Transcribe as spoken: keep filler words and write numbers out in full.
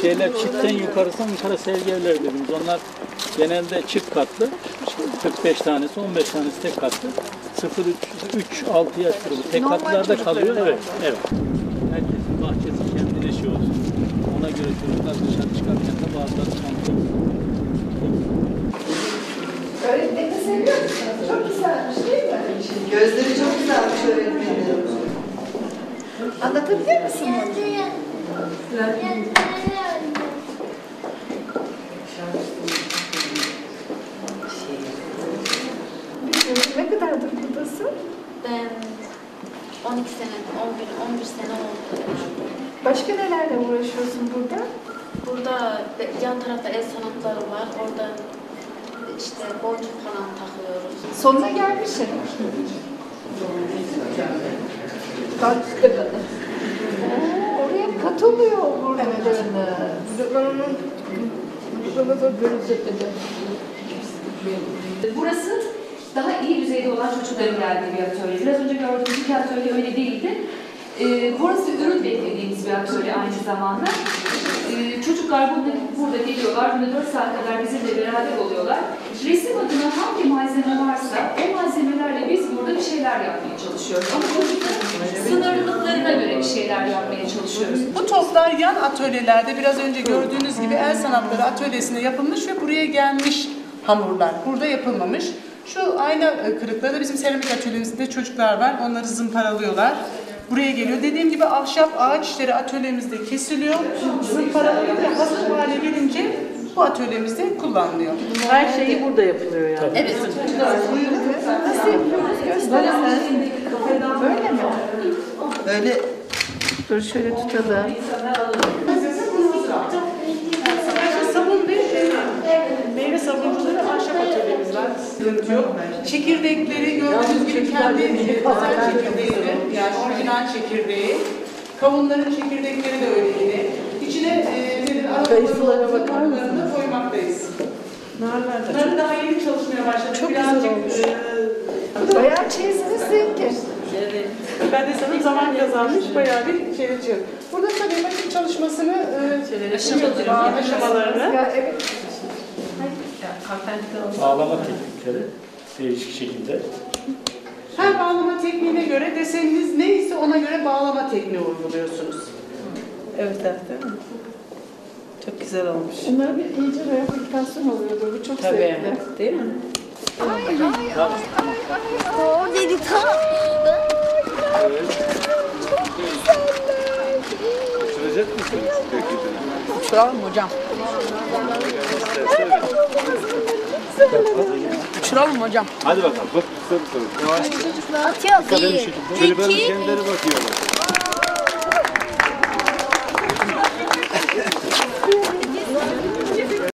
şeyler çiftten yukarısı Ankara Sevgi Evleri dediğimiz. Onlar genelde çift katlı. kırk beş tanesi, on beş tanesi tek katlı. sıfır üç altı yaş grubu. Tek katlılarda kalıyor. Evet, evet. Herkesin bahçesi kendine şey olsun. Ona göre çocuklar dışarı çıkarken de bazıları çantası. Öğretmeni seviyor musunuz? Çok güzelmiş değil mi? Gözleri çok güzelmiş öğretmenim. Anlatabilir misin bunu? Ne kadardır buradasın? Ben on iki sene, on bir, on bir sene oldu. Başka nelerle uğraşıyorsun burada? Burada yan tarafta el sanatları var. Orada işte boncuk falan takıyoruz. Sonuna gelmişsin. Katılıyor burada. Evet. Burası daha iyi düzeyde olan çocukların geldiği bir atölye. Biraz önce gördüğünüz ki atölye öyle değildi. Ee, burası ürün beklediğimiz bir atölye aynı zamanda. Ee, çocuklar burada, burada geliyorlar. dört saat kadar bizimle beraber oluyorlar. Resim adına hangi malzeme varsa o malzemelerle biz burada bir şeyler yapmaya çalışıyoruz. Ama çocukların sınırlılıklarına göre bir şeyler yapmaya çalışıyoruz. Bu toplar yan atölyelerde biraz önce gördüğünüz gibi el sanatları atölyesinde yapılmış ve buraya gelmiş hamurlar. Burada yapılmamış. Şu ayna kırıkları bizim seramik atölyemizde çocuklar var. Onları zımparalıyorlar. Buraya geliyor. Dediğim gibi ahşap ağaç işleri atölyemizde kesiliyor. Zımparaları da hazır hale gelince bu atölyemizde kullanılıyor. Her şeyi burada yapılıyor yani. Evet. Nasıl yapıyoruz? Gösterelim. Böyle mi? Böyle. Dur şöyle tutalım. Sabun değil mi? Meyve sabuncuları ahşap atölyemiz var. Çekirdekleri gördüğünüz gibi kendi pazar çekirdeğiyle, yani orijinal çekirdeği. Kavunların çekirdekleri de öyle yine. İçine arılarına bakar mısınız? Koymaktayız. Narlar daha yeni çalışmaya başladı. Çok birazcık güzel olmuş. E, bayağı çeyiziniz zevkli. Evet. Ben de sanırım zaman kazanmış bayağı bir şeyci. Burada tabii makine çalışmasını e, aşamalarını. aşamalarını. Ya, evet. Bağlama teknikleri değişik şekilde. Her bağlama tekniğine göre deseniniz neyse ona göre bağlama tekniği uyguluyorsunuz. Evet, evet değil mi? Çok güzel olmuş. Bunlar bir iyice rehabilitasyon oluyor böyle, çok tabii sevimli. Değil mi? Ay ay ay ay ay. O dedi tam. Çok güzeller. Açılacak mısınız? Uçuralım hocam. Uçuralım hocam. Hadi bakalım. Bak, kısa bir soru. Yavaş. Atıyor. Şöyle biraz kendileri bakıyorlar.